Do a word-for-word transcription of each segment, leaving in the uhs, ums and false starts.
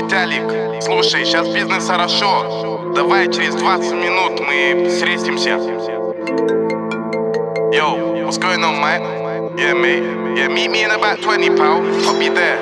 Виталик, слушай, сейчас бизнес хорошо. Давай через двадцать минут мы встретимся. Yo, what's going on, man? Yeah, mate. Yeah, meet me in about twenty, pal. I'll be there.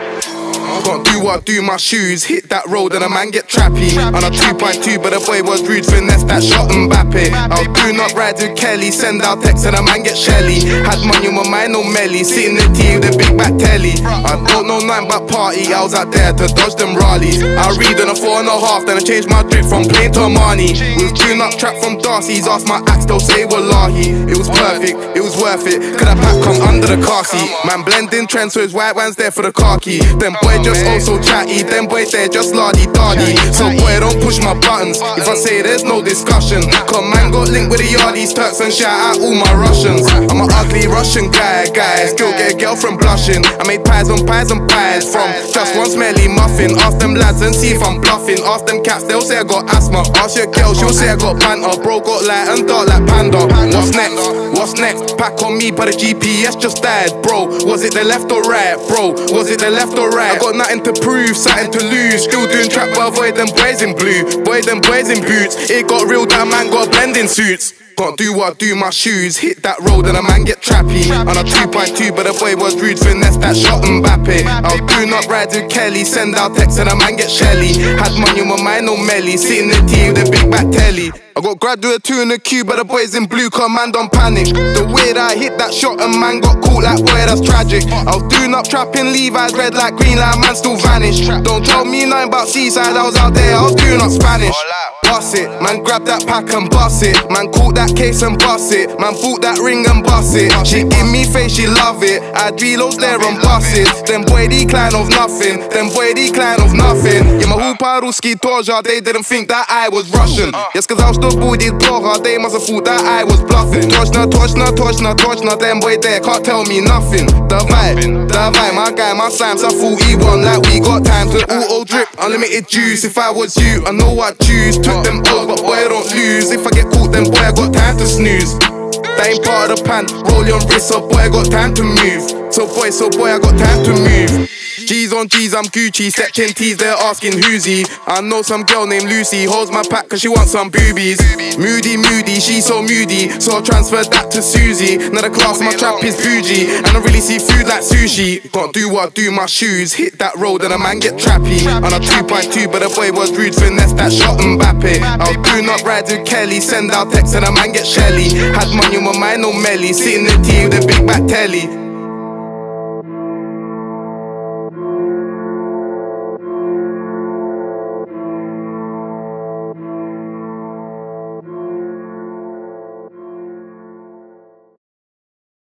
I can't do what I do, my shoes hit that road and a man get trappy. On a two by two, but the boy was rude, finesse that shot Mbappe. I do not ride with Kelly, send out texts and a man get Shelly. Had money on my mind, no melly, sitting in the tea with a big back telly. I don't know nothing but party, I was out there to dodge them rallies. I read on a four and a half, then I changed my drip from plain to Armani. With tune up trap from Darcy's, ask my axe, they'll say wallahi. It was perfect, it was worth it, could I pack come under the car seat. Man blending trends so his white man's there for the car key. Them boy just also chatty, them boys there just lardy-dardy. So boy don't push my buttons, if I say there's no discussion. Come man got linked with the yardies, Turks and shout out all my Russians. I'm an ugly Russian guy, guys, still get a girl from blushing. I made pies on pies and pies from just one smelly muffin. Ask them lads and see if I'm bluffing, ask them cats they'll say I got asthma. Ask your girl, she'll say I got banter, bro got light and dark like panda. What's next? What's next? Pack on me but the G P S just died, bro. Was it the left or right, bro? Was it the left or right? I got nothing to prove, something to lose. Still doing trap, but avoid them boys in blue. Boy, them boys in boots. It got real, that man got blending suits. Can't do what I do, my shoes hit that road and a man get trappy. On a two by two, but the boy was rude, finesse that shot Mbappe. I'll do not ride with Kelly, send out texts and a man get Shelly. Had money on my mind, no melly, sitting in the tea with a big back telly. I got graduate two in the queue, but the boys in blue, come man don't panic. The way that I hit that shot and man got caught, like boy that's tragic. I was doing up trapping Levi's, red like green like man still vanished. Don't tell me nothing about seaside, I was out there, I was doing up Spanish. Bust it, man grab that pack and bust it. Man caught that case and bust it. Man bought that ring and bust it. She give me face, she love it. I reload there and bust it. Them boy decline of nothing. Them boy decline of nothing. Yeah, my hoopa ruski toja, they didn't think that I was Russian. Yes, cause I was the boy did blow, they must have thought that I was bluffing. Toshna, toshna, toshna, toshna, them boy there can't tell me nothing. The vibe, the vibe, my guy, my slams, I thought he won like we got times. The auto drip, unlimited juice. If I was you, I know I'd choose. Took them O's, but boy I don't lose. If I get caught, then boy I got time to snooze. That ain't part of the pan, roll your wrist, so boy I got time to move. So boy, so boy I got time to move. G's on G's, I'm Gucci, section T's, they're asking who's he. I know some girl named Lucy, holds my pack cause she wants some boobies. Moody, moody, she's so moody, so I transferred that to Susie. Now the class, my trap is bougie, and I really see food like sushi. Can't do what I do, my shoes hit that road and a man get trappy. On a two by two, but the boy was rude, finesse that shot Mbappe. I'll do not ride with Kelly, send out texts and a man get Shelly. Had money on my mind, no melly, sitting in the tea with a big back telly.